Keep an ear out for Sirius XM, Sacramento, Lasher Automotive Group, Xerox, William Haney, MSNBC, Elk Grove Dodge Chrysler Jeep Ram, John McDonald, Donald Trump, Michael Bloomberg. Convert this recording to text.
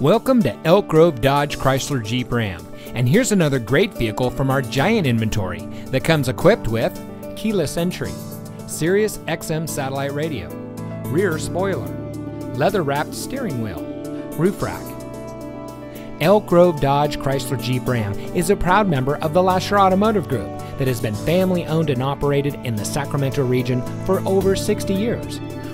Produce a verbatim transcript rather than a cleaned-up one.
Welcome to Elk Grove Dodge Chrysler Jeep Ram, and here's another great vehicle from our giant inventory that comes equipped with keyless entry, Sirius X M satellite radio, rear spoiler, leather-wrapped steering wheel, roof rack. Elk Grove Dodge Chrysler Jeep Ram is a proud member of the Lasher Automotive Group that has been family-owned and operated in the Sacramento region for over sixty years.